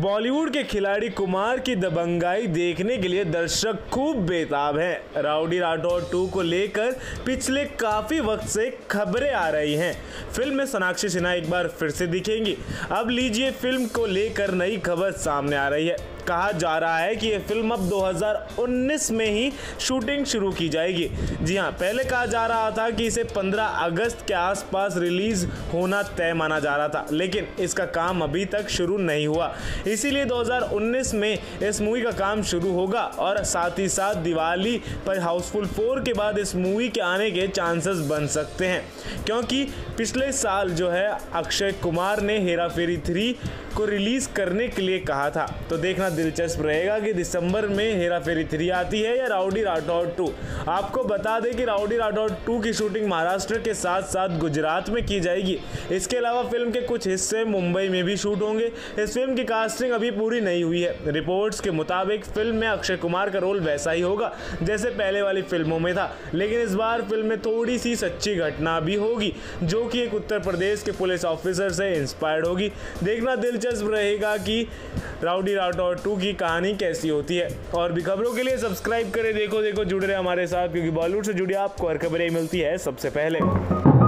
बॉलीवुड के खिलाड़ी कुमार की दबंगाई देखने के लिए दर्शक खूब बेताब हैं। राउडी राठौर 2 को लेकर पिछले काफ़ी वक्त से खबरें आ रही हैं। फिल्म में सोनाक्षी सिन्हा एक बार फिर से दिखेंगी। अब लीजिए फिल्म को लेकर नई खबर सामने आ रही है। कहा जा रहा है कि ये फिल्म अब 2019 में ही शूटिंग शुरू की जाएगी। जी हां, पहले कहा जा रहा था कि इसे 15 अगस्त के आसपास रिलीज होना तय माना जा रहा था, लेकिन इसका काम अभी तक शुरू नहीं हुआ। इसीलिए 2019 में इस मूवी का काम शुरू होगा और साथ ही साथ दिवाली पर हाउसफुल 4 के बाद इस मूवी के आने के चांसेस बन सकते हैं, क्योंकि पिछले साल जो है अक्षय कुमार ने हेरा फेरी 3 को रिलीज़ करने के लिए कहा था। तो देखना दिलचस्प रहेगा कि दिसंबर में हेरा फेरी 3 आती है या राउडी राठौर 2। आपको बता दें कि राउडी राठौर 2 की शूटिंग महाराष्ट्र के साथ साथ गुजरात में की जाएगी। इसके अलावा फिल्म के कुछ हिस्से मुंबई में भी शूट होंगे। इस फिल्म की कास्टिंग अभी पूरी नहीं हुई है। रिपोर्ट्स के मुताबिक फिल्म में अक्षय कुमार का रोल वैसा ही होगा जैसे पहले वाली फिल्मों में था, लेकिन इस बार फिल्म में थोड़ी सी सच्ची घटना भी होगी जो कि एक उत्तर प्रदेश के पुलिस ऑफिसर से इंस्पायर्ड होगी। देखना दिलचस्प रहेगा कि राउडी राठौर 2 की कहानी कैसी होती है। और भी खबरों के लिए सब्सक्राइब करें देखो देखो, जुड़े रहे हमारे साथ, क्योंकि बॉलीवुड से जुड़ी आपको हर खबरें मिलती है सबसे पहले।